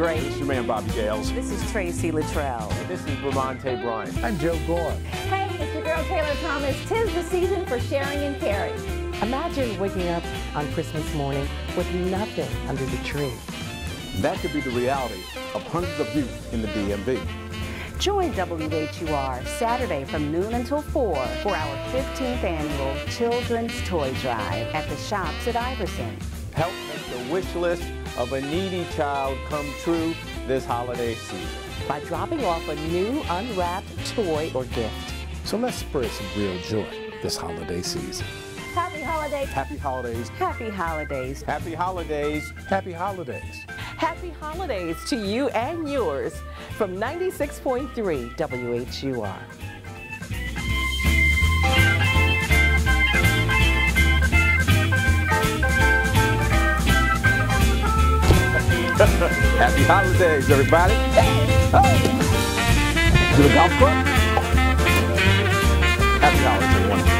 Gray. It's your man, Bobby Gales. This is Tracy Littrell. And this is Ramonte Bryant. I'm Joe Gore. Hey, it's your girl, Taylor Thomas. 'Tis the season for sharing and caring. Imagine waking up on Christmas morning with nothing under the tree. That could be the reality of hundreds of youth in the DMV. Join WHUR Saturday from noon until 4 for our 15th annual Children's Toy Drive at the Shops at Iverson. Help make the wish list of a needy child come true this holiday season by dropping off a new unwrapped toy or gift. So let's spread some real joy this holiday season. Happy holidays. Happy holidays. Happy holidays. Happy holidays. Happy holidays. Happy holidays to you and yours from 96.3 WHUR. Happy holidays, everybody. Hey. Oh. To the golf club. Happy holidays, everyone.